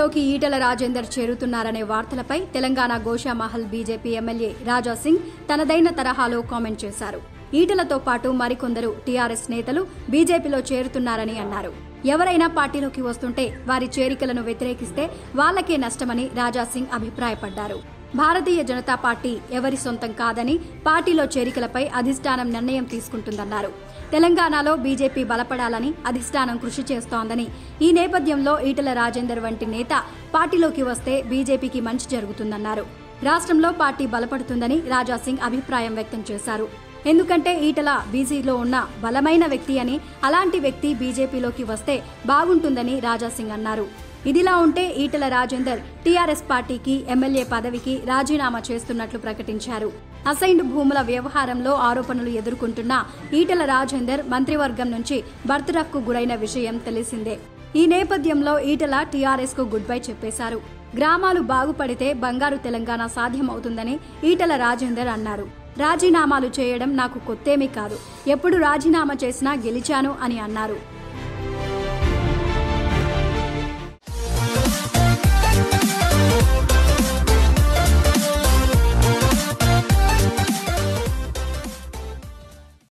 పార్టీలోకి ఈటెల రాజేందర్ చేరుతున్నారనే వార్తలపై తెలంగాణ గోషామహల్ బీజేపీ ఎమ్మెల్యే రాజా సింగ్ తనదైన తరహాలో కామెంట్ చేశారు. ఈటెలతో పాటు మరికొందరు టీఆర్ఎస్ నేతలు బీజేపీలో చేరుతున్నారని అన్నారు. ఎవరైనా పార్టీలోకి వస్తుంటే వారి చేరికలను వ్యతిరేకిస్తే వాళ్లకే నష్టమని రాజా సింగ్ అభిప్రాయపడ్డారు. భారతీయ జనతా పార్టీ ఎవరి సొంతం కాదని, పార్టీలో చేరికలపై అధిష్టానం నిర్ణయం తీసుకుంటుందన్నారు. తెలంగాణలో బీజేపీ బలపడాలని అధిష్టానం కృషి చేస్తోందని, ఈ నేపథ్యంలో ఈటెల రాజేందర్ వంటి నేత పార్టీలోకి వస్తే బీజేపీకి మంచి జరుగుతుందన్నారు. రాష్ట్రంలో పార్టీ బలపడుతుందని రాజా సింగ్ అభిప్రాయం వ్యక్తం చేశారు. ఎందుకంటే ఈటెల బీజేపీలో ఉన్న బలమైన వ్యక్తి అని, అలాంటి వ్యక్తి బీజేపీలోకి వస్తే బాగుంటుందని రాజా సింగ్ అన్నారు. ఇదిలా ఉంటే ఈటెల రాజేందర్ టీఆర్ఎస్ పార్టీకి ఎమ్మెల్యే పదవికి రాజీనామా చేస్తున్నట్లు ప్రకటించారు. అసైన్డ్ భూముల వ్యవహారంలో ఆరోపణలు ఎదుర్కొంటున్న ఈటెల రాజేందర్ మంత్రివర్గం నుంచి బర్తరఫ్కు గురైన విషయం తెలిసిందే. ఈ నేపథ్యంలో ఈటెల టీఆర్ఎస్ కు గుడ్ బై చెప్పేశారు. గ్రామాలు బాగుపడితే బంగారు తెలంగాణ సాధ్యమవుతుందని ఈటెల రాజేందర్ అన్నారు. రాజీనామాలు చేయడం నాకు కొత్తేమీ కాదు, ఎప్పుడు రాజీనామా చేసినా గెలిచాను అని అన్నారు.